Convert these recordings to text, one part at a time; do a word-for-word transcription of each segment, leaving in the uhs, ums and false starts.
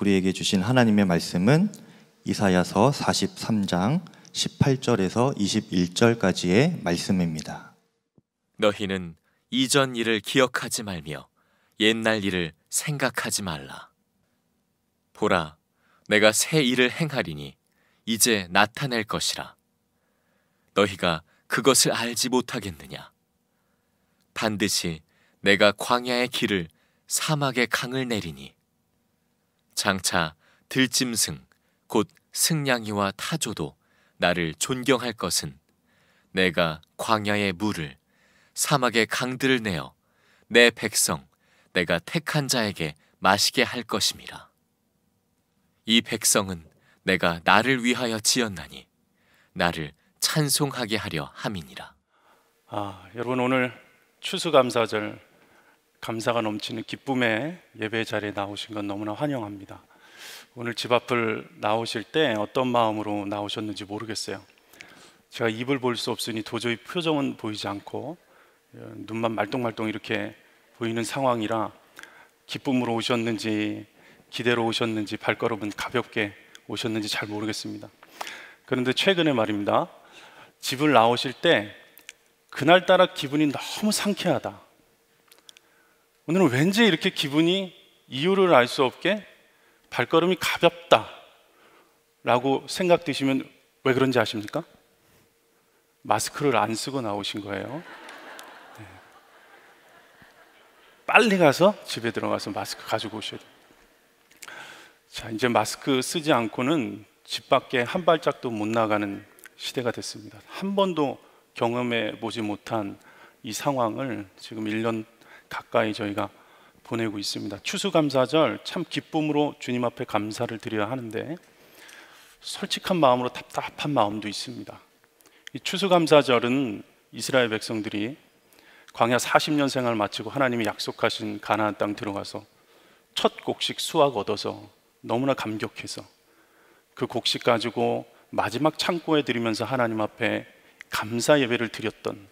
우리에게 주신 하나님의 말씀은 이사야서 사십삼 장 십팔 절에서 이십일 절까지의 말씀입니다. 너희는 이전 일을 기억하지 말며 옛날 일을 생각하지 말라. 보라, 내가 새 일을 행하리니 이제 나타낼 것이라. 너희가 그것을 알지 못하겠느냐? 반드시 내가 광야의 길을 사막의 강을 내리니 장차 들짐승 곧 승냥이와 타조도 나를 존경할 것은 내가 광야의 물을 사막의 강들을 내어 내 백성 내가 택한 자에게 마시게 할 것임이라. 이 백성은 내가 나를 위하여 지었나니 나를 찬송하게 하려 함이니라. 아, 여러분, 오늘 추수감사절 감사가 넘치는 기쁨의 예배 자리에 나오신 건 너무나 환영합니다. 오늘 집 앞을 나오실 때 어떤 마음으로 나오셨는지 모르겠어요. 제가 입을 볼 수 없으니 도저히 표정은 보이지 않고 눈만 말똥말똥 이렇게 보이는 상황이라 기쁨으로 오셨는지 기대로 오셨는지 발걸음은 가볍게 오셨는지 잘 모르겠습니다. 그런데 최근에 말입니다, 집을 나오실 때 그날따라 기분이 너무 상쾌하다, 오늘은 왠지 이렇게 기분이 이유를 알 수 없게 발걸음이 가볍다 라고 생각되시면 왜 그런지 아십니까? 마스크를 안 쓰고 나오신 거예요. 네. 빨리 가서 집에 들어가서 마스크 가지고 오셔야 돼요. 자, 이제 마스크 쓰지 않고는 집 밖에 한 발짝도 못 나가는 시대가 됐습니다. 한 번도 경험해 보지 못한 이 상황을 지금 일 년 가까이 저희가 보내고 있습니다. 추수감사절 참 기쁨으로 주님 앞에 감사를 드려야 하는데 솔직한 마음으로 답답한 마음도 있습니다. 이 추수감사절은 이스라엘 백성들이 광야 사십 년 생활을 마치고 하나님이 약속하신 가나안 땅 들어가서 첫 곡식 수확 얻어서 너무나 감격해서 그 곡식 가지고 마지막 창고에 들이면서 하나님 앞에 감사 예배를 드렸던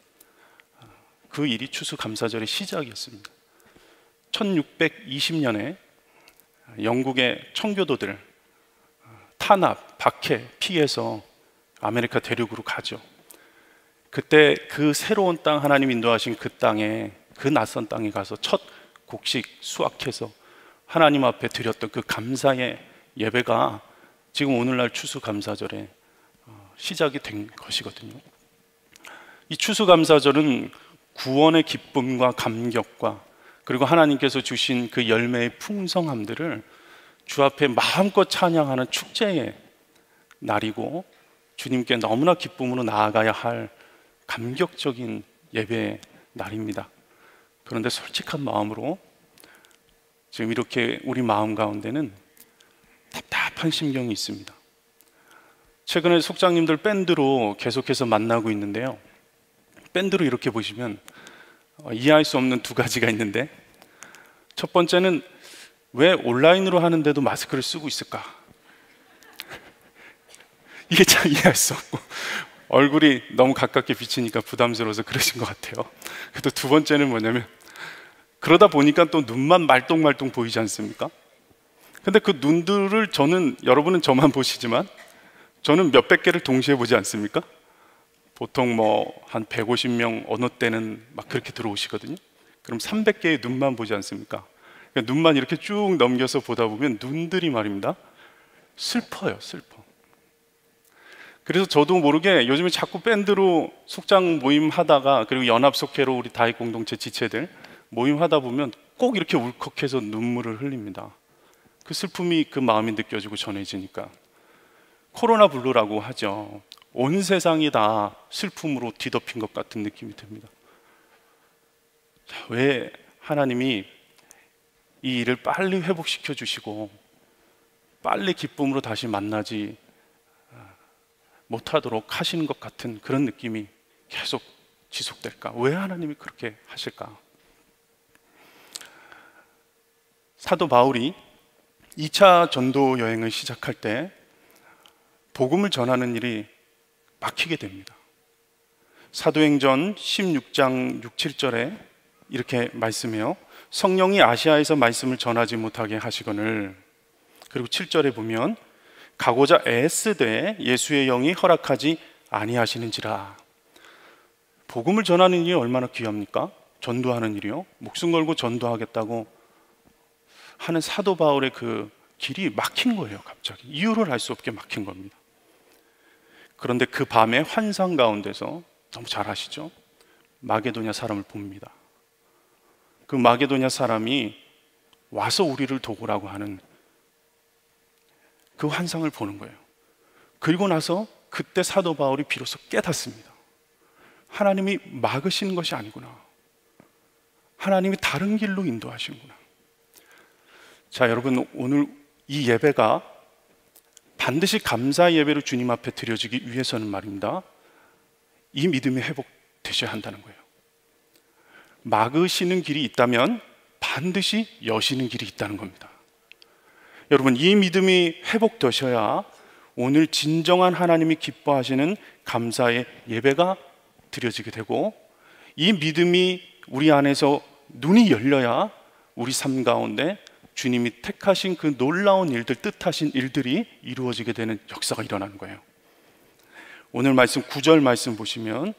그 일이 추수감사절의 시작이었습니다. 천육백이십 년에 영국의 청교도들 탄압, 박해, 피해서 아메리카 대륙으로 가죠. 그때 그 새로운 땅, 하나님 인도하신 그 땅에, 그 낯선 땅에 가서 첫 곡식 수확해서 하나님 앞에 드렸던 그 감사의 예배가 지금 오늘날 추수감사절의 시작이 된 것이거든요. 이 추수감사절은 구원의 기쁨과 감격과 그리고 하나님께서 주신 그 열매의 풍성함들을 주 앞에 마음껏 찬양하는 축제의 날이고 주님께 너무나 기쁨으로 나아가야 할 감격적인 예배의 날입니다. 그런데 솔직한 마음으로 지금 이렇게 우리 마음 가운데는 답답한 심경이 있습니다. 최근에 속장님들 밴드로 계속해서 만나고 있는데요, 밴드로 이렇게 보시면 이해할 수 없는 두 가지가 있는데, 첫 번째는 왜 온라인으로 하는데도 마스크를 쓰고 있을까? 이게 참 이해할 수 없고 얼굴이 너무 가깝게 비치니까 부담스러워서 그러신 것 같아요. 또 두 번째는 뭐냐면 그러다 보니까 또 눈만 말똥말똥 보이지 않습니까? 근데 그 눈들을 저는, 여러분은 저만 보시지만 저는 몇백 개를 동시에 보지 않습니까? 보통 뭐 한 백오십 명 어느 때는 막 그렇게 들어오시거든요. 그럼 삼백 개의 눈만 보지 않습니까? 그러니까 눈만 이렇게 쭉 넘겨서 보다 보면 눈들이 말입니다, 슬퍼요, 슬퍼. 그래서 저도 모르게 요즘에 자꾸 밴드로 속장 모임 하다가, 그리고 연합 속회로 우리 다이 공동체 지체들 모임 하다 보면 꼭 이렇게 울컥해서 눈물을 흘립니다. 그 슬픔이, 그 마음이 느껴지고 전해지니까. 코로나 블루라고 하죠. 온 세상이 다 슬픔으로 뒤덮인 것 같은 느낌이 듭니다. 자, 왜 하나님이 이 일을 빨리 회복시켜 주시고 빨리 기쁨으로 다시 만나지 못하도록 하시는 것 같은 그런 느낌이 계속 지속될까? 왜 하나님이 그렇게 하실까? 사도 바울이 이 차 전도 여행을 시작할 때 복음을 전하는 일이 막히게 됩니다. 사도행전 십육 장 육, 칠 절에 이렇게 말씀해요. 성령이 아시아에서 말씀을 전하지 못하게 하시거늘 그리고 칠 절에 보면 가고자 애쓰되 예수의 영이 허락하지 아니하시는지라. 복음을 전하는 일이 얼마나 귀합니까? 전도하는 일이요, 목숨 걸고 전도하겠다고 하는 사도 바울의 그 길이 막힌 거예요. 갑자기 이유를 알 수 없게 막힌 겁니다. 그런데 그 밤에 환상 가운데서, 너무 잘 아시죠? 마게도냐 사람을 봅니다. 그 마게도냐 사람이 와서 우리를 도우라고 하는 그 환상을 보는 거예요. 그리고 나서 그때 사도 바울이 비로소 깨닫습니다. 하나님이 막으신 것이 아니구나. 하나님이 다른 길로 인도하시는구나. 자, 여러분, 오늘 이 예배가 반드시 감사 예배로 주님 앞에 드려지기 위해서는 말입니다, 이 믿음이 회복되셔야 한다는 거예요. 막으시는 길이 있다면 반드시 여시는 길이 있다는 겁니다. 여러분, 이 믿음이 회복되셔야 오늘 진정한 하나님이 기뻐하시는 감사의 예배가 드려지게 되고, 이 믿음이 우리 안에서 눈이 열려야 우리 삶 가운데 주님이 택하신 그 놀라운 일들, 뜻하신 일들이 이루어지게 되는 역사가 일어나는 거예요. 오늘 말씀 구 절 말씀 보시면,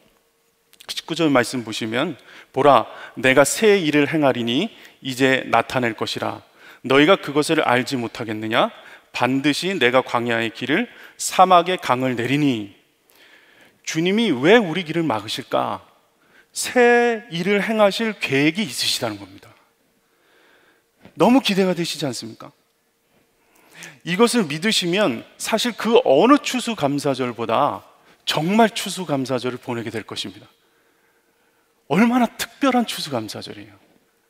십구 절 말씀 보시면, 보라 내가 새 일을 행하리니 이제 나타낼 것이라 너희가 그것을 알지 못하겠느냐. 반드시 내가 광야의 길을 사막의 강을 내리니. 주님이 왜 우리 길을 막으실까? 새 일을 행하실 계획이 있으시다는 겁니다. 너무 기대가 되시지 않습니까? 이것을 믿으시면 사실 그 어느 추수감사절보다 정말 추수감사절을 보내게 될 것입니다. 얼마나 특별한 추수감사절이에요.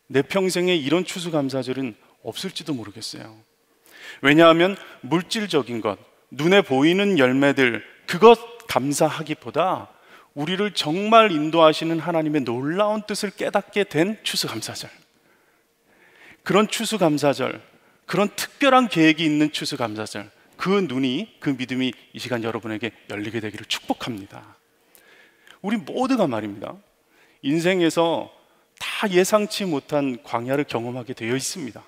내 평생에 이런 추수감사절은 없을지도 모르겠어요. 왜냐하면 물질적인 것, 눈에 보이는 열매들, 그것 감사하기보다 우리를 정말 인도하시는 하나님의 놀라운 뜻을 깨닫게 된 추수감사절, 그런 추수감사절, 그런 특별한 계획이 있는 추수감사절, 그 눈이, 그 믿음이 이 시간 여러분에게 열리게 되기를 축복합니다. 우리 모두가 말입니다, 인생에서 다 예상치 못한 광야를 경험하게 되어 있습니다.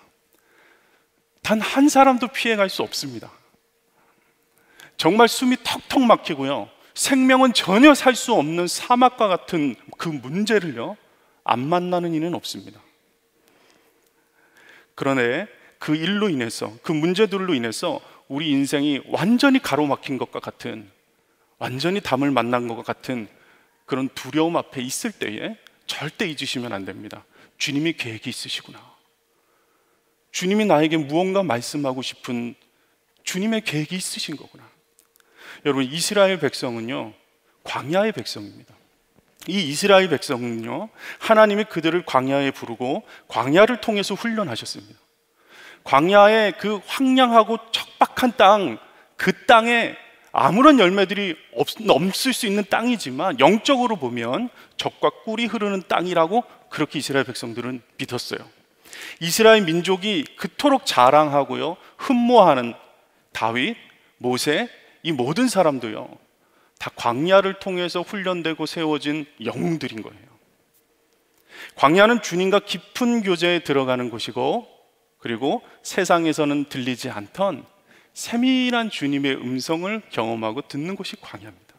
단 한 사람도 피해갈 수 없습니다. 정말 숨이 턱턱 막히고요, 생명은 전혀 살 수 없는 사막과 같은 그 문제를요, 안 만나는 이는 없습니다. 그런데 그 일로 인해서, 그 문제들로 인해서 우리 인생이 완전히 가로막힌 것과 같은, 완전히 담을 만난 것과 같은 그런 두려움 앞에 있을 때에 절대 잊으시면 안 됩니다. 주님이 계획이 있으시구나. 주님이 나에게 무언가 말씀하고 싶은 주님의 계획이 있으신 거구나. 여러분, 이스라엘 백성은요, 광야의 백성입니다. 이 이스라엘 백성은요, 하나님이 그들을 광야에 부르고 광야를 통해서 훈련하셨습니다. 광야의 그 황량하고 척박한 땅, 그 땅에 아무런 열매들이 없, 없을 수 있는 땅이지만 영적으로 보면 적과 꿀이 흐르는 땅이라고 그렇게 이스라엘 백성들은 믿었어요. 이스라엘 민족이 그토록 자랑하고요, 흠모하는 다윗, 모세, 이 모든 사람도요, 다 광야를 통해서 훈련되고 세워진 영웅들인 거예요. 광야는 주님과 깊은 교제에 들어가는 곳이고, 그리고 세상에서는 들리지 않던 세밀한 주님의 음성을 경험하고 듣는 곳이 광야입니다.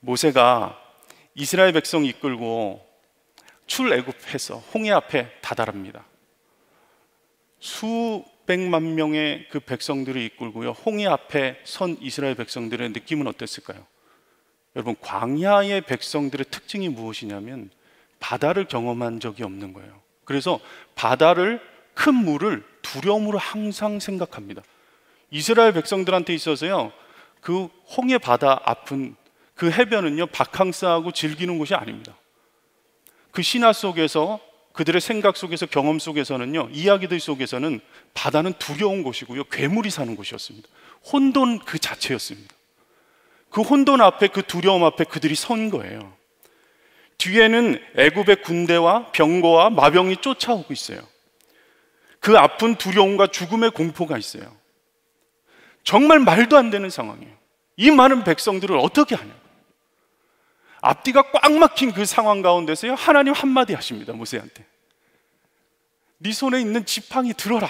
모세가 이스라엘 백성 이끌고 출애굽해서 홍해 앞에 다다릅니다. 수백만 명의 그 백성들을 이끌고요, 홍해 앞에 선 이스라엘 백성들의 느낌은 어땠을까요? 여러분, 광야의 백성들의 특징이 무엇이냐면 바다를 경험한 적이 없는 거예요. 그래서 바다를, 큰 물을 두려움으로 항상 생각합니다. 이스라엘 백성들한테 있어서요, 그 홍해 바다 앞은, 그 해변은요, 바캉스하고 즐기는 곳이 아닙니다. 그 신화 속에서, 그들의 생각 속에서, 경험 속에서는요, 이야기들 속에서는 바다는 두려운 곳이고요, 괴물이 사는 곳이었습니다. 혼돈 그 자체였습니다. 그 혼돈 앞에, 그 두려움 앞에 그들이 선 거예요. 뒤에는 애굽의 군대와 병거와 마병이 쫓아오고 있어요. 그 아픈 두려움과 죽음의 공포가 있어요. 정말 말도 안 되는 상황이에요. 이 많은 백성들을 어떻게 하냐고. 앞뒤가 꽉 막힌 그 상황 가운데서요, 하나님 한마디 하십니다. 모세한테, 네 손에 있는 지팡이 들어라.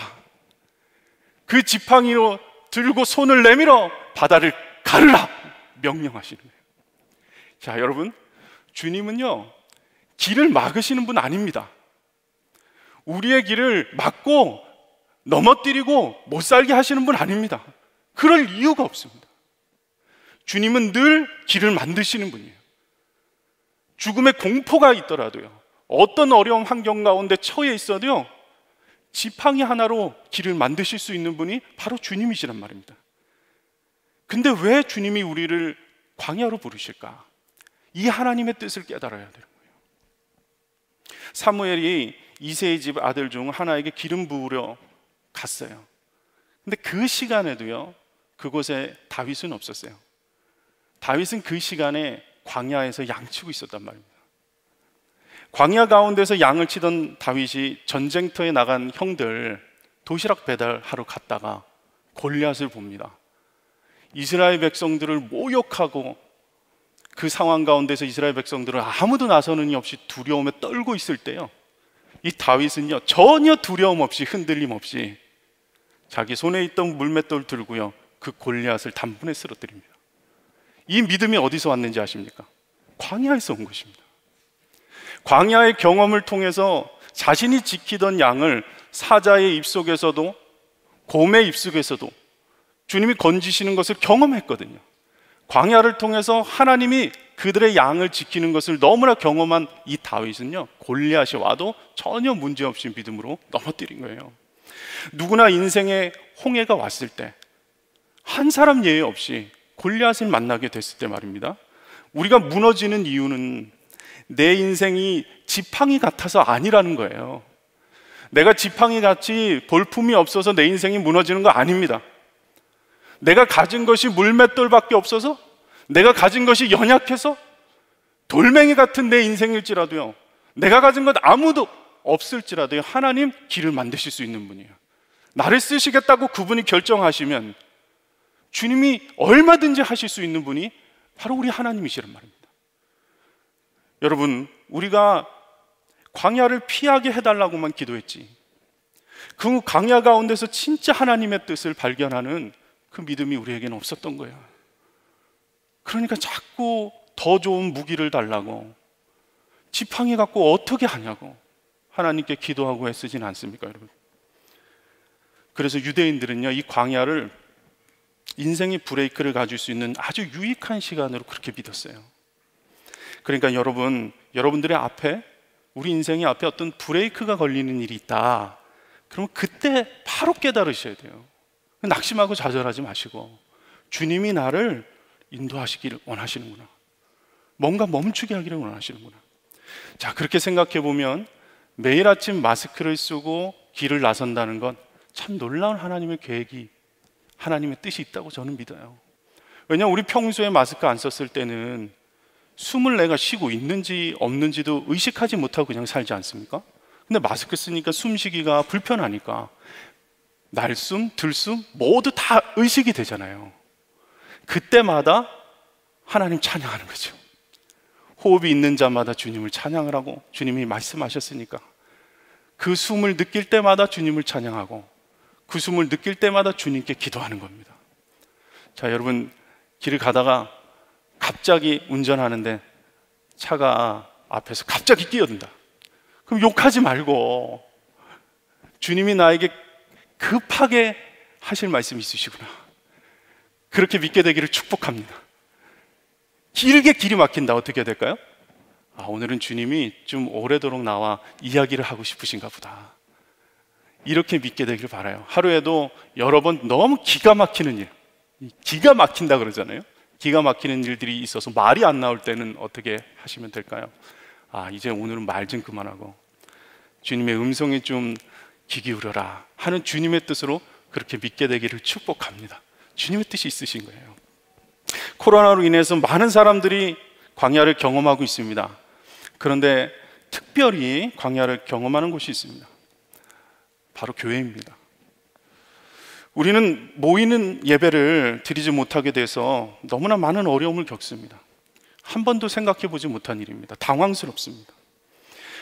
그 지팡이로 들고 손을 내밀어 바다를 가르라 명령하시는 거예요. 자, 여러분, 주님은요 길을 막으시는 분 아닙니다. 우리의 길을 막고 넘어뜨리고 못 살게 하시는 분 아닙니다. 그럴 이유가 없습니다. 주님은 늘 길을 만드시는 분이에요. 죽음의 공포가 있더라도요, 어떤 어려운 환경 가운데 처해 있어도요, 지팡이 하나로 길을 만드실 수 있는 분이 바로 주님이시란 말입니다. 근데 왜 주님이 우리를 광야로 부르실까? 이 하나님의 뜻을 깨달아야 되는 거예요. 사무엘이 이새의 집 아들 중 하나에게 기름 부으려 갔어요. 근데 그 시간에도요, 그곳에 다윗은 없었어요. 다윗은 그 시간에 광야에서 양치고 있었단 말입니다. 광야 가운데서 양을 치던 다윗이 전쟁터에 나간 형들 도시락 배달하러 갔다가 골리앗을 봅니다. 이스라엘 백성들을 모욕하고 그 상황 가운데서 이스라엘 백성들은 아무도 나서는 이 없이 두려움에 떨고 있을 때요, 이 다윗은요 전혀 두려움 없이 흔들림 없이 자기 손에 있던 물맷돌 들고요 그 골리앗을 단번에 쓰러뜨립니다. 이 믿음이 어디서 왔는지 아십니까? 광야에서 온 것입니다. 광야의 경험을 통해서 자신이 지키던 양을 사자의 입속에서도 곰의 입속에서도 주님이 건지시는 것을 경험했거든요. 광야를 통해서 하나님이 그들의 양을 지키는 것을 너무나 경험한 이 다윗은요, 골리앗이 와도 전혀 문제없이 믿음으로 넘어뜨린 거예요. 누구나 인생에 홍해가 왔을 때 한 사람 예외 없이 골리앗을 만나게 됐을 때 말입니다, 우리가 무너지는 이유는 내 인생이 지팡이 같아서 아니라는 거예요. 내가 지팡이 같이 볼품이 없어서 내 인생이 무너지는 거 아닙니다. 내가 가진 것이 물맷돌밖에 없어서, 내가 가진 것이 연약해서, 돌멩이 같은 내 인생일지라도요, 내가 가진 것 아무도 없을지라도요, 하나님 길을 만드실 수 있는 분이에요. 나를 쓰시겠다고 그분이 결정하시면 주님이 얼마든지 하실 수 있는 분이 바로 우리 하나님이시란 말입니다. 여러분, 우리가 광야를 피하게 해달라고만 기도했지 그 광야 가운데서 진짜 하나님의 뜻을 발견하는 그 믿음이 우리에게는 없었던 거야. 그러니까 자꾸 더 좋은 무기를 달라고, 지팡이 갖고 어떻게 하냐고 하나님께 기도하고 애쓰진 않습니까, 여러분? 그래서 유대인들은요 이 광야를 인생의 브레이크를 가질 수 있는 아주 유익한 시간으로 그렇게 믿었어요. 그러니까 여러분, 여러분들의 앞에, 우리 인생의 앞에 어떤 브레이크가 걸리는 일이 있다, 그러면 그때 바로 깨달으셔야 돼요. 낙심하고 좌절하지 마시고 주님이 나를 인도하시기를 원하시는구나, 뭔가 멈추게 하기를 원하시는구나. 자, 그렇게 생각해 보면 매일 아침 마스크를 쓰고 길을 나선다는 건 참 놀라운 하나님의 계획이, 하나님의 뜻이 있다고 저는 믿어요. 왜냐하면 우리 평소에 마스크 안 썼을 때는 숨을 내가 쉬고 있는지 없는지도 의식하지 못하고 그냥 살지 않습니까? 근데 마스크 쓰니까 숨쉬기가 불편하니까 날숨, 들숨 모두 다 의식이 되잖아요. 그때마다 하나님 찬양하는 거죠. 호흡이 있는 자마다 주님을 찬양을 하고, 주님이 말씀하셨으니까 그 숨을 느낄 때마다 주님을 찬양하고, 그 숨을 느낄 때마다 주님께 기도하는 겁니다. 자, 여러분, 길을 가다가 갑자기 운전하는데 차가 앞에서 갑자기 끼어든다. 그럼 욕하지 말고 주님이 나에게 급하게 하실 말씀이 있으시구나, 그렇게 믿게 되기를 축복합니다. 길게 길이 막힌다, 어떻게 해야 될까요? 아, 오늘은 주님이 좀 오래도록 나와 이야기를 하고 싶으신가 보다, 이렇게 믿게 되기를 바라요. 하루에도 여러 번 너무 기가 막히는 일, 기가 막힌다 그러잖아요. 기가 막히는 일들이 있어서 말이 안 나올 때는 어떻게 하시면 될까요? 아, 이제 오늘은 말 좀 그만하고 주님의 음성에 좀 귀 기울여라 하는 주님의 뜻으로 그렇게 믿게 되기를 축복합니다. 주님의 뜻이 있으신 거예요. 코로나로 인해서 많은 사람들이 광야를 경험하고 있습니다. 그런데 특별히 광야를 경험하는 곳이 있습니다. 바로 교회입니다. 우리는 모이는 예배를 드리지 못하게 돼서 너무나 많은 어려움을 겪습니다. 한 번도 생각해 보지 못한 일입니다. 당황스럽습니다.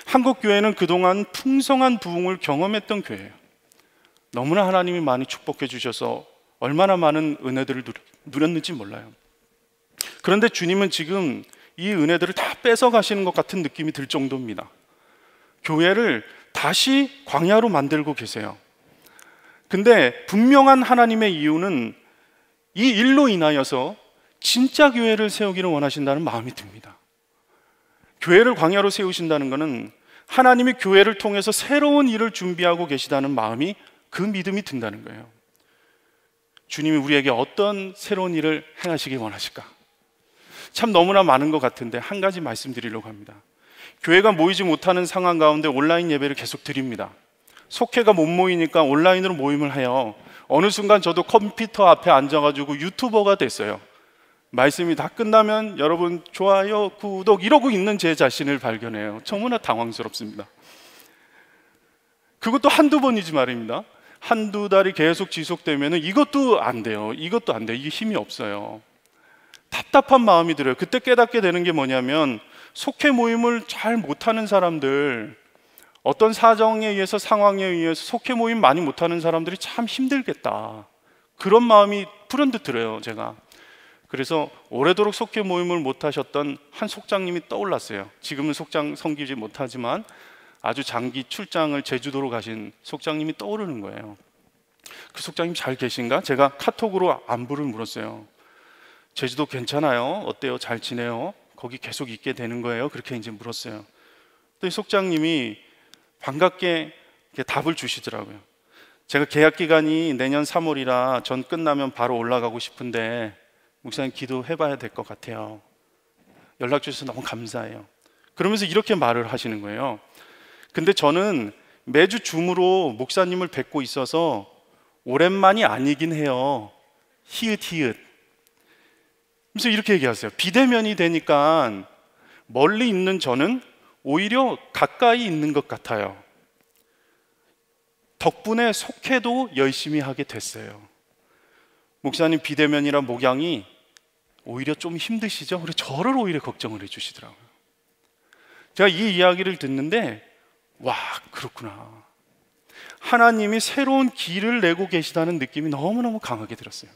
한국 교회는 그동안 풍성한 부흥을 경험했던 교회예요. 너무나 하나님이 많이 축복해 주셔서 얼마나 많은 은혜들을 누렸는지 몰라요. 그런데 주님은 지금 이 은혜들을 다 뺏어가시는 것 같은 느낌이 들 정도입니다. 교회를 다시 광야로 만들고 계세요. 근데 분명한 하나님의 이유는 이 일로 인하여서 진짜 교회를 세우기를 원하신다는 마음이 듭니다. 교회를 광야로 세우신다는 것은 하나님이 교회를 통해서 새로운 일을 준비하고 계시다는 마음이, 그 믿음이 든다는 거예요. 주님이 우리에게 어떤 새로운 일을 행하시기 원하실까? 참 너무나 많은 것 같은데 한 가지 말씀드리려고 합니다. 교회가 모이지 못하는 상황 가운데 온라인 예배를 계속 드립니다. 속회가 못 모이니까 온라인으로 모임을 해요. 어느 순간 저도 컴퓨터 앞에 앉아가지고 유튜버가 됐어요. 말씀이 다 끝나면 여러분 좋아요, 구독 이러고 있는 제 자신을 발견해요. 너무나 당황스럽습니다. 그것도 한두 번이지 말입니다. 한두 달이 계속 지속되면 이것도 안 돼요. 이것도 안 돼요. 이게 힘이 없어요. 답답한 마음이 들어요. 그때 깨닫게 되는 게 뭐냐면, 속회 모임을 잘 못하는 사람들, 어떤 사정에 의해서 상황에 의해서 속회 모임 많이 못하는 사람들이 참 힘들겠다, 그런 마음이 불현듯 들어요 제가. 그래서 오래도록 속회 모임을 못하셨던 한 속장님이 떠올랐어요. 지금은 속장 섬기지 못하지만 아주 장기 출장을 제주도로 가신 속장님이 떠오르는 거예요. 그 속장님 잘 계신가? 제가 카톡으로 안부를 물었어요. 제주도 괜찮아요? 어때요? 잘 지내요? 거기 계속 있게 되는 거예요? 그렇게 이제 물었어요. 또 이 속장님이 반갑게 답을 주시더라고요. 제가 계약 기간이 내년 삼월이라 전 끝나면 바로 올라가고 싶은데 목사님 기도해봐야 될 것 같아요. 연락 주셔서 너무 감사해요. 그러면서 이렇게 말을 하시는 거예요. 근데 저는 매주 줌으로 목사님을 뵙고 있어서 오랜만이 아니긴 해요. 히읗히읗. 그래서 이렇게 얘기하세요. 비대면이 되니까 멀리 있는 저는 오히려 가까이 있는 것 같아요. 덕분에 속회도 열심히 하게 됐어요. 목사님 비대면이라 목양이 오히려 좀 힘드시죠? 그래서 저를 오히려 걱정을 해주시더라고요. 제가 이 이야기를 듣는데, 와, 그렇구나. 하나님이 새로운 길을 내고 계시다는 느낌이 너무너무 강하게 들었어요.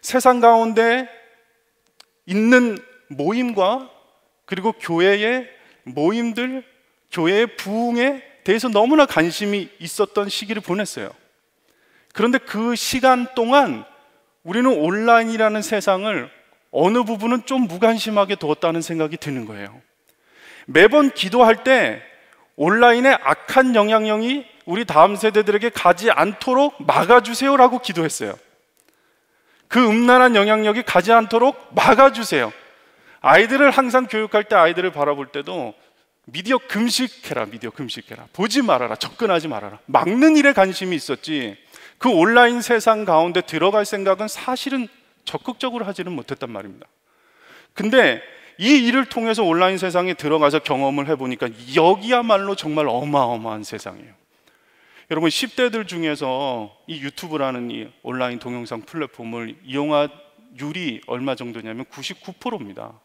세상 가운데 있는 모임과 그리고 교회의 모임들, 교회의 부흥에 대해서 너무나 관심이 있었던 시기를 보냈어요. 그런데 그 시간 동안 우리는 온라인이라는 세상을 어느 부분은 좀 무관심하게 두었다는 생각이 드는 거예요. 매번 기도할 때 온라인의 악한 영향력이 우리 다음 세대들에게 가지 않도록 막아주세요라고 기도했어요. 그 음란한 영향력이 가지 않도록 막아주세요. 아이들을 항상 교육할 때, 아이들을 바라볼 때도 미디어 금식해라, 미디어 금식해라, 보지 말아라, 접근하지 말아라, 막는 일에 관심이 있었지 그 온라인 세상 가운데 들어갈 생각은 사실은 적극적으로 하지는 못했단 말입니다. 근데 이 일을 통해서 온라인 세상에 들어가서 경험을 해보니까 여기야말로 정말 어마어마한 세상이에요. 여러분, 십 대들 중에서 이 유튜브라는 이 온라인 동영상 플랫폼을 이용하율이 얼마 정도냐면 구십구 퍼센트입니다.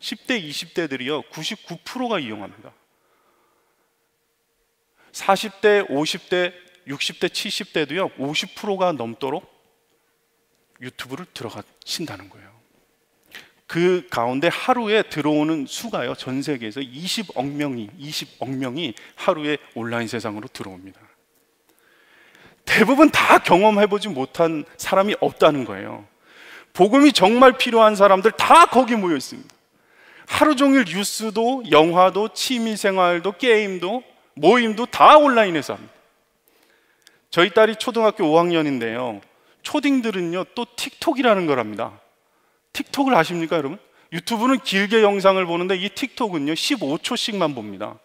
십 대, 이십 대들이요 구십구 퍼센트가 이용합니다. 사십 대, 오십 대, 육십 대, 칠십 대도요 오십 퍼센트가 넘도록 유튜브를 들어가신다는 거예요. 그 가운데 하루에 들어오는 수가요, 전 세계에서 이십억 명이, 이십억 명이 하루에 온라인 세상으로 들어옵니다. 대부분 다 경험해보지 못한 사람이 없다는 거예요. 복음이 정말 필요한 사람들 다 거기 모여 있습니다. 하루 종일 뉴스도, 영화도, 취미생활도, 게임도, 모임도 다 온라인에서 합니다. 저희 딸이 초등학교 오 학년인데요 초딩들은요 또 틱톡이라는 거랍니다. 틱톡을 아십니까 여러분? 유튜브는 길게 영상을 보는데 이 틱톡은요 십오 초씩만 봅니다.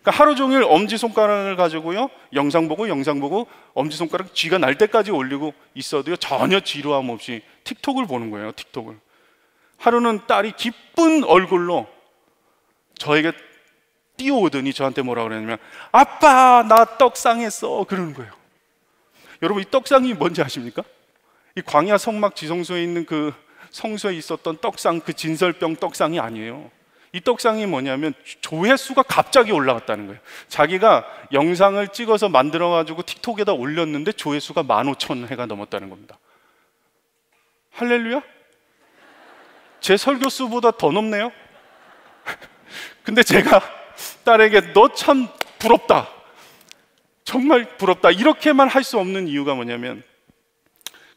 그러니까 하루 종일 엄지손가락을 가지고요 영상 보고 영상 보고 엄지손가락 쥐가 날 때까지 올리고 있어도요 전혀 지루함 없이 틱톡을 보는 거예요. 틱톡을. 하루는 딸이 기쁜 얼굴로 저에게 뛰어오더니 저한테 뭐라 그러냐면, 아빠 나 떡상했어, 그러는 거예요. 여러분, 이 떡상이 뭔지 아십니까? 이 광야 성막 지성소에 있는 그 성소에 있었던 떡상, 그 진설병 떡상이 아니에요. 이 떡상이 뭐냐면 조회수가 갑자기 올라갔다는 거예요. 자기가 영상을 찍어서 만들어가지고 틱톡에다 올렸는데 조회수가 만 오천 회가 넘었다는 겁니다. 할렐루야? 제 설교수보다 더 넘네요? 근데 제가 딸에게 너 참 부럽다, 정말 부럽다 이렇게만 할 수 없는 이유가 뭐냐면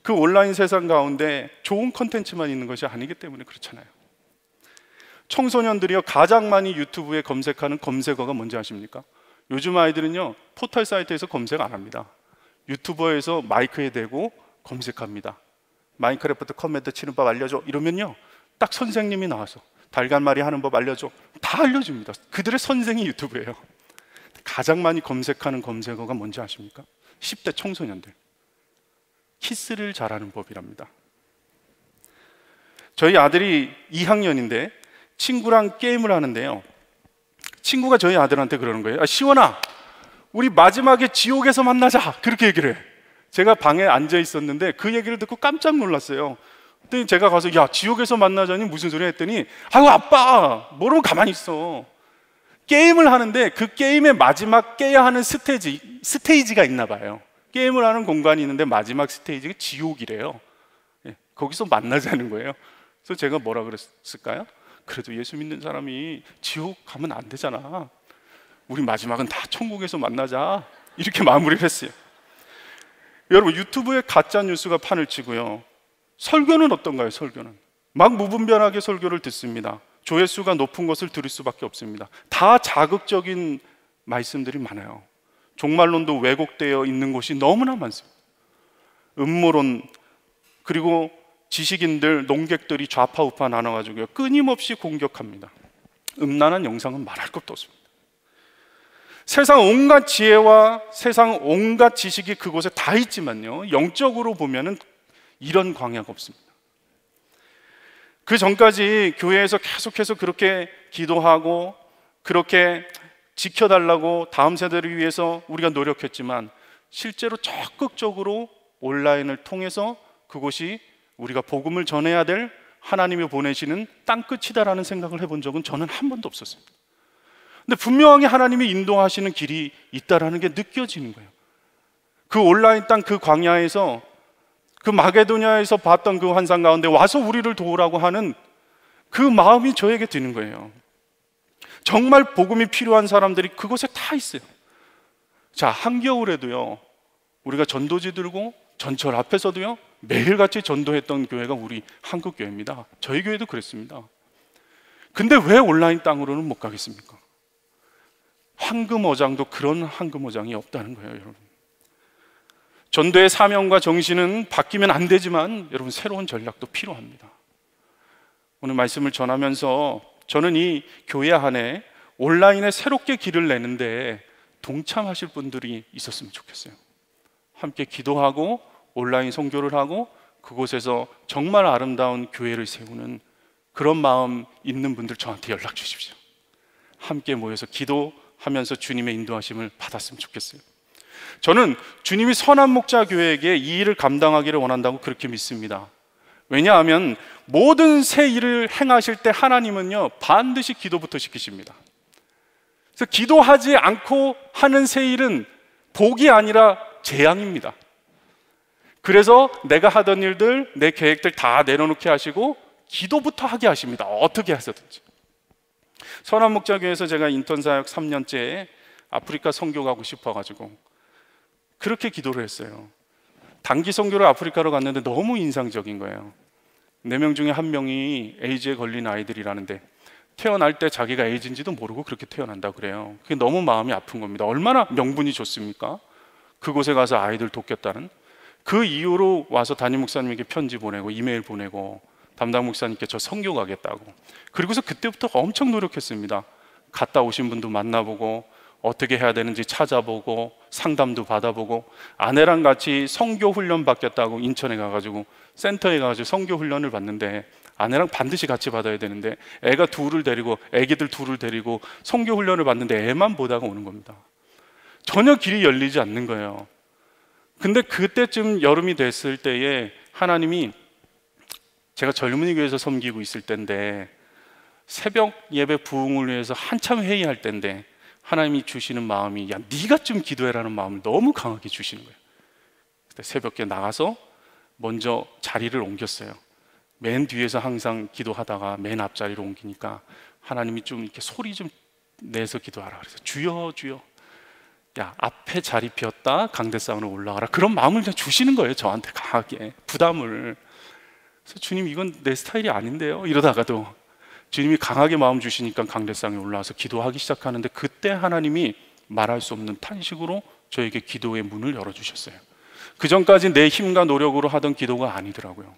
그 온라인 세상 가운데 좋은 컨텐츠만 있는 것이 아니기 때문에 그렇잖아요. 청소년들이요, 가장 많이 유튜브에 검색하는 검색어가 뭔지 아십니까? 요즘 아이들은요 포털 사이트에서 검색 안 합니다. 유튜버에서 마이크에 대고 검색합니다. 마인크래프트 커맨드 치는 법 알려줘 이러면요 딱 선생님이 나와서 달걀말이 하는 법 알려줘, 다 알려줍니다. 그들의 선생이 유튜브예요. 가장 많이 검색하는 검색어가 뭔지 아십니까? 십 대 청소년들, 키스를 잘하는 법이랍니다. 저희 아들이 이 학년인데 친구랑 게임을 하는데요, 친구가 저희 아들한테 그러는 거예요. 아, 시원아, 우리 마지막에 지옥에서 만나자, 그렇게 얘기를 해. 제가 방에 앉아 있었는데 그 얘기를 듣고 깜짝 놀랐어요. 그랬더니 제가 가서 야, 지옥에서 만나자니 무슨 소리야 했더니 아유 아빠, 뭐라고 가만히 있어. 게임을 하는데 그 게임의 마지막 깨야 하는 스테이지, 스테이지가 있나 봐요. 게임을 하는 공간이 있는데 마지막 스테이지가 지옥이래요. 예, 거기서 만나자는 거예요. 그래서 제가 뭐라 그랬을까요? 그래도 예수 믿는 사람이 지옥 가면 안 되잖아. 우리 마지막은 다 천국에서 만나자, 이렇게 마무리를 했어요. 여러분, 유튜브에 가짜 뉴스가 판을 치고요, 설교는 어떤가요? 설교는 막 무분별하게 설교를 듣습니다. 조회수가 높은 것을 들을 수밖에 없습니다. 다 자극적인 말씀들이 많아요. 종말론도 왜곡되어 있는 곳이 너무나 많습니다. 음모론, 그리고 지식인들, 농객들이 좌파 우파 나눠가지고요 끊임없이 공격합니다. 음란한 영상은 말할 것도 없습니다. 세상 온갖 지혜와 세상 온갖 지식이 그곳에 다 있지만요, 영적으로 보면은 이런 광야가 없습니다. 그 전까지 교회에서 계속해서 그렇게 기도하고 그렇게 지켜달라고 다음 세대를 위해서 우리가 노력했지만 실제로 적극적으로 온라인을 통해서 그곳이 우리가 복음을 전해야 될 하나님이 보내시는 땅끝이다라는 생각을 해본 적은 저는 한 번도 없었습니다. 근데 분명히 하나님이 인도하시는 길이 있다라는 게 느껴지는 거예요. 그 온라인 땅, 그 광야에서, 그 마게도냐에서 봤던 그 환상 가운데 와서 우리를 도우라고 하는 그 마음이 저에게 드는 거예요. 정말 복음이 필요한 사람들이 그곳에 다 있어요. 자, 한겨울에도요 우리가 전도지 들고 전철 앞에서도요 매일같이 전도했던 교회가 우리 한국 교회입니다. 저희 교회도 그랬습니다. 근데 왜 온라인 땅으로는 못 가겠습니까? 황금어장도 그런 황금어장이 없다는 거예요. 여러분, 전도의 사명과 정신은 바뀌면 안 되지만 여러분, 새로운 전략도 필요합니다. 오늘 말씀을 전하면서 저는 이 교회 안에 온라인에 새롭게 길을 내는데 동참하실 분들이 있었으면 좋겠어요. 함께 기도하고 온라인 선교를 하고 그곳에서 정말 아름다운 교회를 세우는 그런 마음 있는 분들 저한테 연락 주십시오. 함께 모여서 기도하면서 주님의 인도하심을 받았으면 좋겠어요. 저는 주님이 선한 목자 교회에게 이 일을 감당하기를 원한다고 그렇게 믿습니다. 왜냐하면 모든 새 일을 행하실 때 하나님은요 반드시 기도부터 시키십니다. 그래서 기도하지 않고 하는 새 일은 복이 아니라 재앙입니다. 그래서 내가 하던 일들, 내 계획들 다 내려놓게 하시고 기도부터 하게 하십니다. 어떻게 하셨든지. 선한 목자 교회에서 제가 인턴 사역 삼 년째에 아프리카 선교 가고 싶어가지고 그렇게 기도를 했어요. 단기 선교로 아프리카로 갔는데 너무 인상적인 거예요. 네 명 중에 한 명이 에이즈에 걸린 아이들이라는데 태어날 때 자기가 에이즈인지도 모르고 그렇게 태어난다고 그래요. 그게 너무 마음이 아픈 겁니다. 얼마나 명분이 좋습니까? 그곳에 가서 아이들 돕겠다는. 그 이후로 와서 담임 목사님에게 편지 보내고 이메일 보내고 담당 목사님께 저 선교 가겠다고. 그리고서 그때부터 엄청 노력했습니다. 갔다 오신 분도 만나보고 어떻게 해야 되는지 찾아보고 상담도 받아보고 아내랑 같이 선교 훈련 받겠다고 인천에 가가지고 센터에 가가지고 선교 훈련을 받는데 아내랑 반드시 같이 받아야 되는데 애가 둘을 데리고 애기들 둘을 데리고 선교 훈련을 받는데 애만 보다가 오는 겁니다. 전혀 길이 열리지 않는 거예요. 근데 그때쯤 여름이 됐을 때에 하나님이, 제가 젊은이 교회에서 섬기고 있을 때인데 새벽 예배 부흥을 위해서 한참 회의할 때인데 하나님이 주시는 마음이 야 네가 좀 기도해라는 마음을 너무 강하게 주시는 거예요. 그때 새벽에 나가서 먼저 자리를 옮겼어요. 맨 뒤에서 항상 기도하다가 맨 앞자리로 옮기니까 하나님이 좀 이렇게 소리 좀 내서 기도하라 그래서 주여 주여 야 앞에 자리 비었다 강대상으로 올라가라 그런 마음을 그냥 주시는 거예요. 저한테 강하게 부담을. 그래서 주님 이건 내 스타일이 아닌데요 이러다가도 주님이 강하게 마음 주시니까 강대상에 올라와서 기도하기 시작하는데 그때 하나님이 말할 수 없는 탄식으로 저에게 기도의 문을 열어주셨어요. 그 전까지 내 힘과 노력으로 하던 기도가 아니더라고요.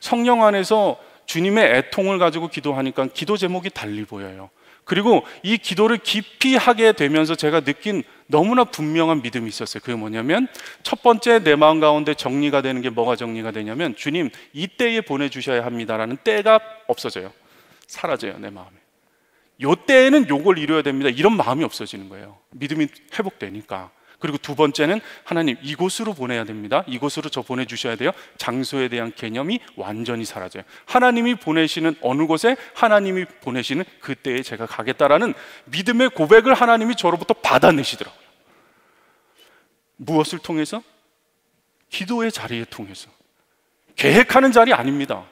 성령 안에서 주님의 애통을 가지고 기도하니까 기도 제목이 달리 보여요. 그리고 이 기도를 깊이 하게 되면서 제가 느낀 너무나 분명한 믿음이 있었어요. 그게 뭐냐면 첫 번째 내 마음 가운데 정리가 되는 게 뭐가 정리가 되냐면 주님 이 때에 보내주셔야 합니다라는 때가 없어져요. 사라져요. 내 마음에 요 때에는 요걸 이루어야 됩니다 이런 마음이 없어지는 거예요. 믿음이 회복되니까. 그리고 두 번째는 하나님 이곳으로 보내야 됩니다 이곳으로 저 보내주셔야 돼요 장소에 대한 개념이 완전히 사라져요. 하나님이 보내시는 어느 곳에 하나님이 보내시는 그때에 제가 가겠다라는 믿음의 고백을 하나님이 저로부터 받아내시더라고요. 무엇을 통해서? 기도의 자리에 통해서. 계획하는 자리 아닙니다.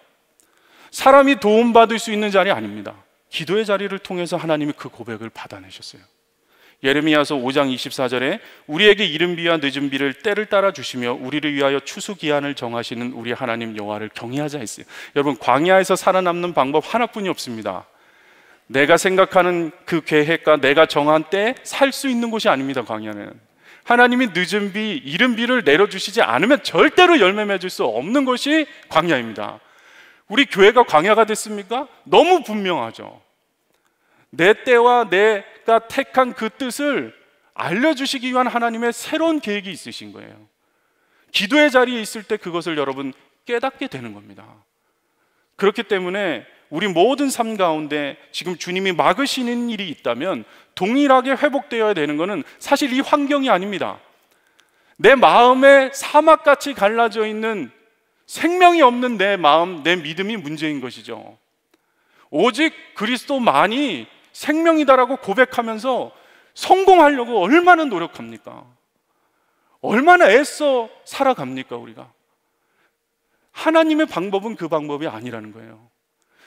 사람이 도움받을 수 있는 자리 아닙니다. 기도의 자리를 통해서 하나님이 그 고백을 받아내셨어요. 예레미야서 오 장 이십사 절에 우리에게 이른 비와 늦은 비를 때를 따라 주시며 우리를 위하여 추수 기한을 정하시는 우리 하나님 여호와를 경외하자 했어요. 여러분 광야에서 살아남는 방법 하나뿐이 없습니다. 내가 생각하는 그 계획과 내가 정한 때에 살 수 있는 곳이 아닙니다. 광야는 하나님이 늦은 비, 이른 비를 내려주시지 않으면 절대로 열매 맺을 수 없는 것이 광야입니다. 우리 교회가 광야가 됐습니까? 너무 분명하죠. 내 때와 내가 택한 그 뜻을 알려주시기 위한 하나님의 새로운 계획이 있으신 거예요. 기도의 자리에 있을 때 그것을 여러분 깨닫게 되는 겁니다. 그렇기 때문에 우리 모든 삶 가운데 지금 주님이 막으시는 일이 있다면 동일하게 회복되어야 되는 것은 사실 이 환경이 아닙니다. 내 마음에 사막같이 갈라져 있는 생명이 없는 내 마음, 내 믿음이 문제인 것이죠. 오직 그리스도만이 생명이다라고 고백하면서 성공하려고 얼마나 노력합니까? 얼마나 애써 살아갑니까? 우리가 하나님의 방법은 그 방법이 아니라는 거예요.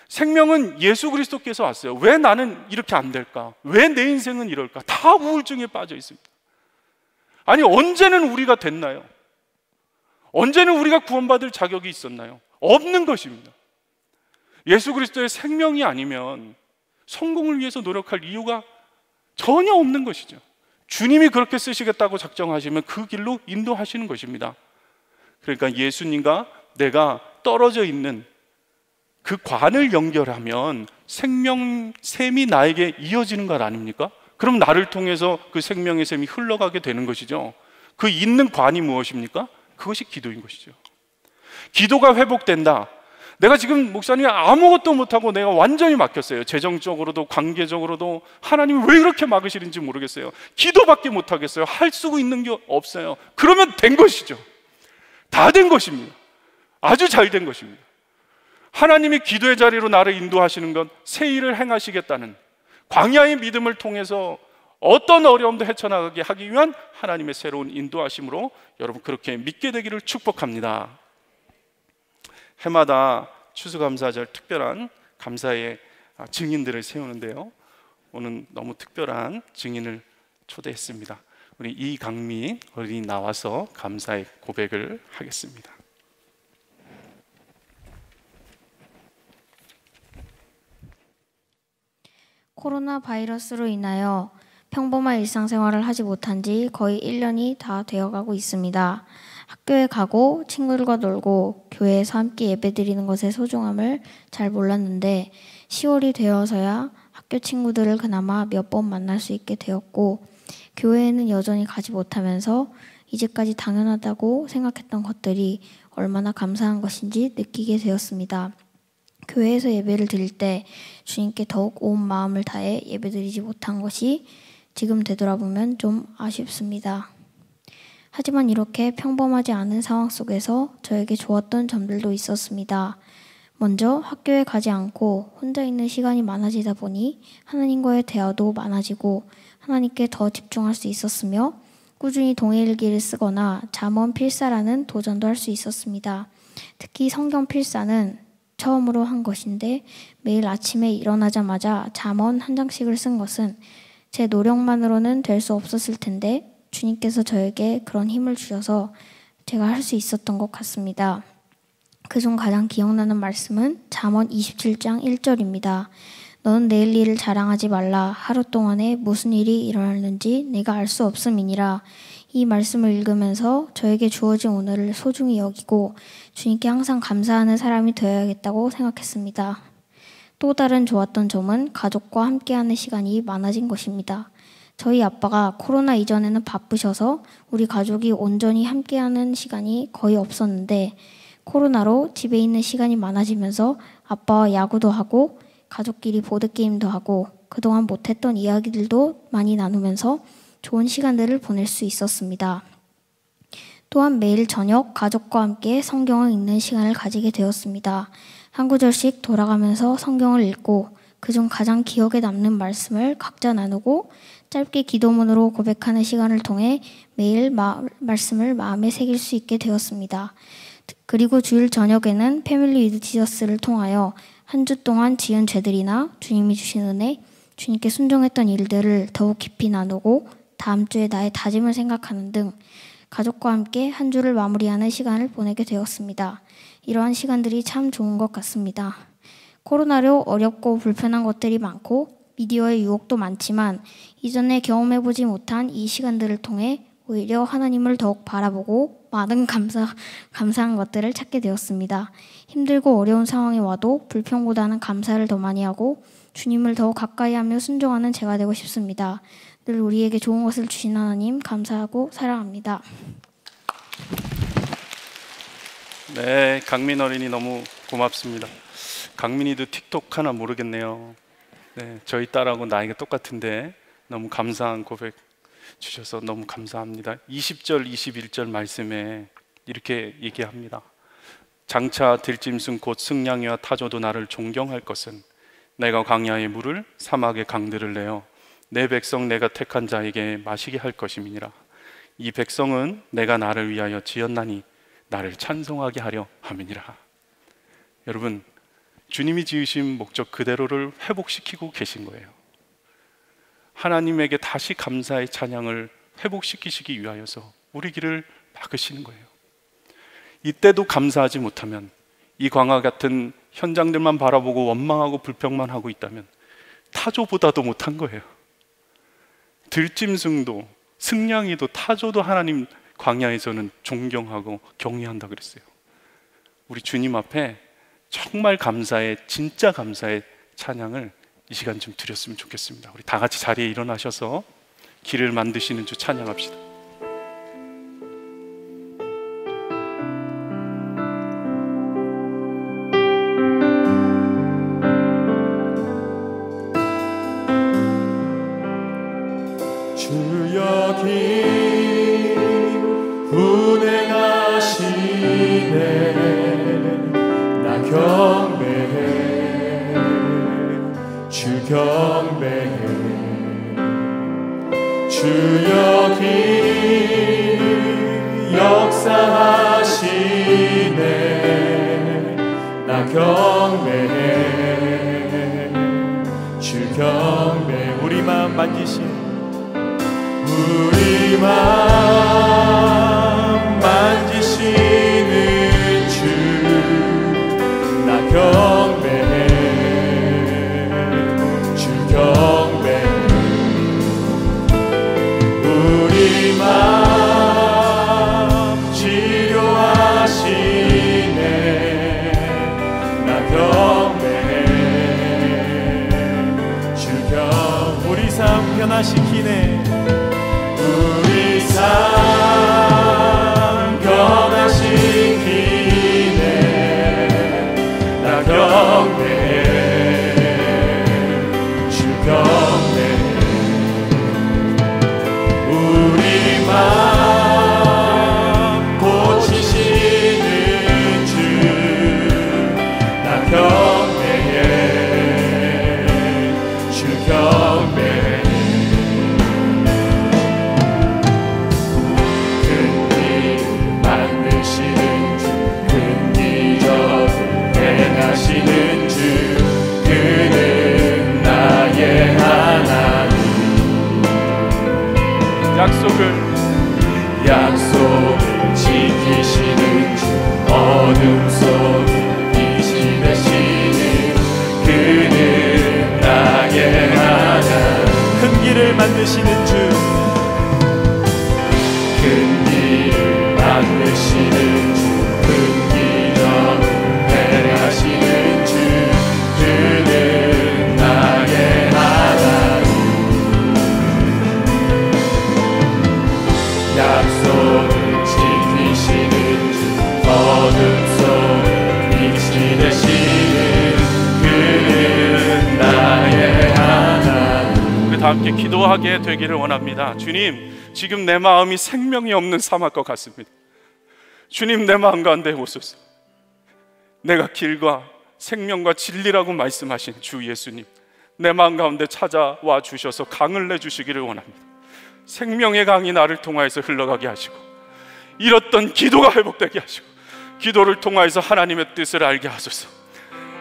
생명은 예수 그리스도께서 왔어요. 왜 나는 이렇게 안 될까? 왜 내 인생은 이럴까? 다 우울증에 빠져 있습니다. 아니 언제는 우리가 됐나요? 언제는 우리가 구원받을 자격이 있었나요? 없는 것입니다. 예수 그리스도의 생명이 아니면 성공을 위해서 노력할 이유가 전혀 없는 것이죠. 주님이 그렇게 쓰시겠다고 작정하시면 그 길로 인도하시는 것입니다. 그러니까 예수님과 내가 떨어져 있는 그 관을 연결하면 생명의 샘이 나에게 이어지는 것 아닙니까? 그럼 나를 통해서 그 생명의 샘이 흘러가게 되는 것이죠. 그 있는 관이 무엇입니까? 그것이 기도인 것이죠. 기도가 회복된다. 내가 지금 목사님이 아무것도 못하고 내가 완전히 막혔어요. 재정적으로도 관계적으로도 하나님이 왜 이렇게 막으시는지 모르겠어요. 기도밖에 못하겠어요. 할 수 있는 게 없어요. 그러면 된 것이죠. 다 된 것입니다. 아주 잘 된 것입니다. 하나님이 기도의 자리로 나를 인도하시는 건 새 일을 행하시겠다는 광야의 믿음을 통해서 어떤 어려움도 헤쳐나가게 하기 위한 하나님의 새로운 인도하심으로 여러분 그렇게 믿게 되기를 축복합니다. 해마다 추수감사절 특별한 감사의 증인들을 세우는데요 오늘 너무 특별한 증인을 초대했습니다. 우리 이강미 어린이 나와서 감사의 고백을 하겠습니다. 코로나 바이러스로 인하여 평범한 일상생활을 하지 못한 지 거의 일 년이 다 되어가고 있습니다. 학교에 가고 친구들과 놀고 교회에서 함께 예배드리는 것의 소중함을 잘 몰랐는데 시월이 되어서야 학교 친구들을 그나마 몇 번 만날 수 있게 되었고 교회에는 여전히 가지 못하면서 이제까지 당연하다고 생각했던 것들이 얼마나 감사한 것인지 느끼게 되었습니다. 교회에서 예배를 드릴 때 주님께 더욱 온 마음을 다해 예배드리지 못한 것이 지금 되돌아보면 좀 아쉽습니다. 하지만 이렇게 평범하지 않은 상황 속에서 저에게 좋았던 점들도 있었습니다. 먼저 학교에 가지 않고 혼자 있는 시간이 많아지다 보니 하나님과의 대화도 많아지고 하나님께 더 집중할 수 있었으며 꾸준히 동일기를 쓰거나 잠언 필사라는 도전도 할 수 있었습니다. 특히 성경 필사는 처음으로 한 것인데 매일 아침에 일어나자마자 잠언 한 장씩을 쓴 것은 제 노력만으로는 될 수 없었을 텐데 주님께서 저에게 그런 힘을 주셔서 제가 할 수 있었던 것 같습니다. 그중 가장 기억나는 말씀은 잠언 이십칠 장 일 절입니다. 너는 내일 일을 자랑하지 말라. 하루 동안에 무슨 일이 일어났는지 내가 알 수 없음이니라. 이 말씀을 읽으면서 저에게 주어진 오늘을 소중히 여기고 주님께 항상 감사하는 사람이 되어야겠다고 생각했습니다. 또 다른 좋았던 점은 가족과 함께하는 시간이 많아진 것입니다. 저희 아빠가 코로나 이전에는 바쁘셔서 우리 가족이 온전히 함께하는 시간이 거의 없었는데 코로나로 집에 있는 시간이 많아지면서 아빠와 야구도 하고 가족끼리 보드게임도 하고 그동안 못했던 이야기들도 많이 나누면서 좋은 시간들을 보낼 수 있었습니다. 또한 매일 저녁 가족과 함께 성경을 읽는 시간을 가지게 되었습니다. 한 구절씩 돌아가면서 성경을 읽고 그중 가장 기억에 남는 말씀을 각자 나누고 짧게 기도문으로 고백하는 시간을 통해 매일 마, 말씀을 마음에 새길 수 있게 되었습니다. 그리고 주일 저녁에는 패밀리 위드 지저스를 통하여 한 주 동안 지은 죄들이나 주님이 주신 은혜, 주님께 순종했던 일들을 더욱 깊이 나누고 다음 주에 나의 다짐을 생각하는 등 가족과 함께 한 주를 마무리하는 시간을 보내게 되었습니다. 이러한 시간들이 참 좋은 것 같습니다. 코로나로 어렵고 불편한 것들이 많고 미디어의 유혹도 많지만 이전에 경험해보지 못한 이 시간들을 통해 오히려 하나님을 더욱 바라보고 많은 감사, 감사한 것들을 찾게 되었습니다. 힘들고 어려운 상황에 와도 불평보다는 감사를 더 많이 하고 주님을 더욱 가까이 하며 순종하는 제가 되고 싶습니다. 늘 우리에게 좋은 것을 주신 하나님 감사하고 사랑합니다. 네, 강민 어린이 너무 고맙습니다. 강민이도 틱톡 하나 모르겠네요. 네, 저희 딸하고 나이가 똑같은데 너무 감사한 고백 주셔서 너무 감사합니다. 이십 절 이십일 절 말씀에 이렇게 얘기합니다. 장차 들짐승 곧 승냥이와 타조도 나를 존경할 것은 내가 광야의 물을 사막의 강들을 내어 내 백성 내가 택한 자에게 마시게 할 것임이니라. 이 백성은 내가 나를 위하여 지었나니 나를 찬송하게 하려 함이니라. 여러분, 주님이 지으신 목적 그대로를 회복시키고 계신 거예요. 하나님에게 다시 감사의 찬양을 회복시키시기 위하여서 우리 길을 막으시는 거예요. 이때도 감사하지 못하면, 이 광야 같은 현장들만 바라보고 원망하고 불평만 하고 있다면 타조보다도 못한 거예요. 들짐승도 승냥이도 타조도 하나님 광야에서는 존경하고 경외한다 그랬어요. 우리 주님 앞에 정말 감사의, 진짜 감사의 찬양을 이 시간 좀 드렸으면 좋겠습니다. 우리 다 같이 자리에 일어나셔서 길을 만드시는 주 찬양합시다. 경배해 다 함께 기도하게 되기를 원합니다. 주님, 지금 내 마음이 생명이 없는 사막과 같습니다. 주님, 내 마음 가운데 오소서. 내가 길과 생명과 진리라고 말씀하신 주 예수님, 내 마음 가운데 찾아와 주셔서 강을 내주시기를 원합니다. 생명의 강이 나를 통하여서 흘러가게 하시고, 잃었던 기도가 회복되게 하시고, 기도를 통하여서 하나님의 뜻을 알게 하소서.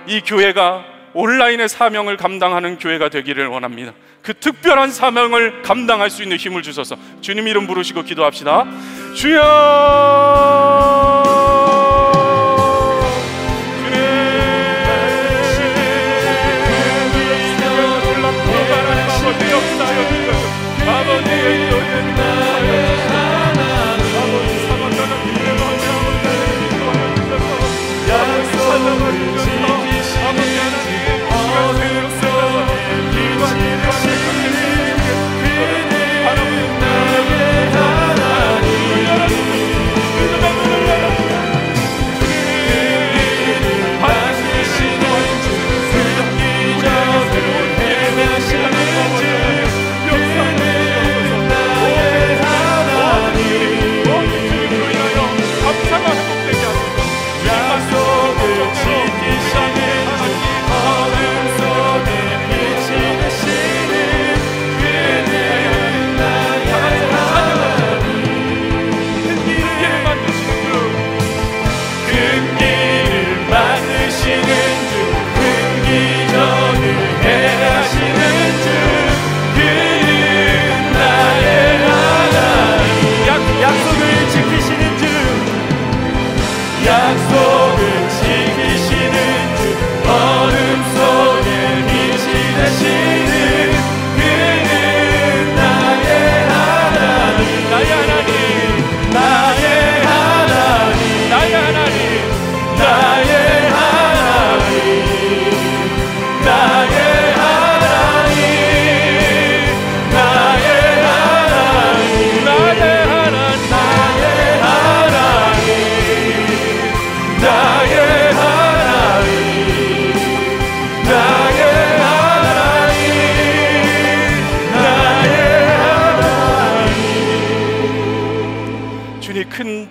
이 교회가 온라인의 사명을 감당하는 교회가 되기를 원합니다. 그 특별한 사명을 감당할 수 있는 힘을 주셔서 주님 이름 부르시고 기도합시다. 주여!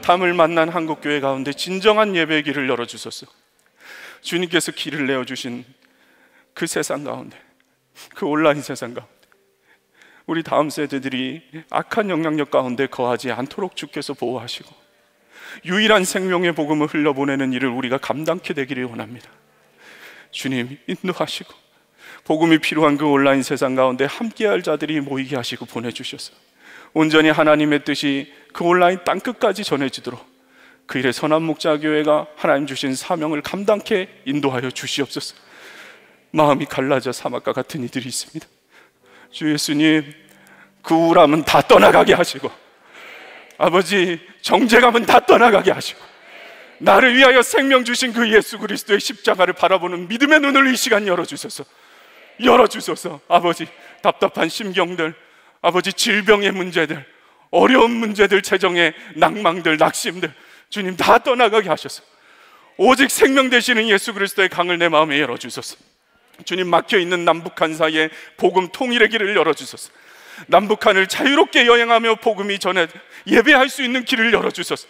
담을 만난 한국교회 가운데 진정한 예배의 길을 열어주소서. 주님께서 길을 내어주신 그 세상 가운데, 그 온라인 세상 가운데 우리 다음 세대들이 악한 영향력 가운데 거하지 않도록 주께서 보호하시고 유일한 생명의 복음을 흘려보내는 일을 우리가 감당케 되기를 원합니다. 주님 인도하시고 복음이 필요한 그 온라인 세상 가운데 함께할 자들이 모이게 하시고 보내주셔서 온전히 하나님의 뜻이 그 온라인 땅끝까지 전해지도록 그 일에 선한 목자교회가 하나님 주신 사명을 감당케 인도하여 주시옵소서. 마음이 갈라져 사막과 같은 이들이 있습니다. 주 예수님, 그 우울함은 다 떠나가게 하시고, 아버지, 정죄감은 다 떠나가게 하시고, 나를 위하여 생명 주신 그 예수 그리스도의 십자가를 바라보는 믿음의 눈을 이 시간 열어주소서. 열어주소서. 아버지, 답답한 심경들, 아버지 질병의 문제들, 어려운 문제들, 재정의 낭망들, 낙심들, 주님 다 떠나가게 하셔서 오직 생명 되시는 예수 그리스도의 강을 내 마음에 열어주소서. 주님, 막혀있는 남북한 사이에 복음 통일의 길을 열어주소서. 남북한을 자유롭게 여행하며 복음이 전해 예배할 수 있는 길을 열어주소서.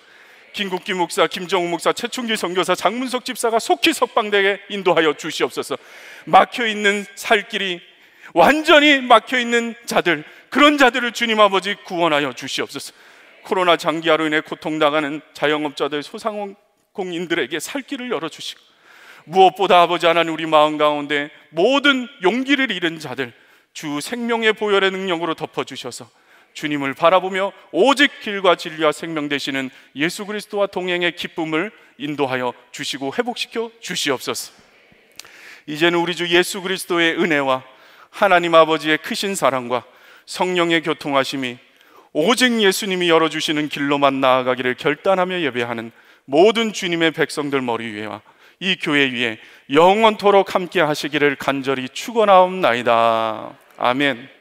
김국기 목사, 김정우 목사, 최충기 선교사, 장문석 집사가 속히 석방되게 인도하여 주시옵소서. 막혀있는 살길이 완전히 막혀있는 자들, 그런 자들을 주님 아버지 구원하여 주시옵소서. 코로나 장기화로 인해 고통당하는 자영업자들, 소상공인들에게 살 길을 열어주시고, 무엇보다 아버지 하나님 우리 마음 가운데 모든 용기를 잃은 자들 주 생명의 보혈의 능력으로 덮어주셔서 주님을 바라보며 오직 길과 진리와 생명 되시는 예수 그리스도와 동행의 기쁨을 인도하여 주시고 회복시켜 주시옵소서. 이제는 우리 주 예수 그리스도의 은혜와 하나님 아버지의 크신 사랑과 성령의 교통하심이 오직 예수님이 열어주시는 길로만 나아가기를 결단하며 예배하는 모든 주님의 백성들 머리 위에와 이 교회 위에 영원토록 함께 하시기를 간절히 축원하옵나이다. 아멘.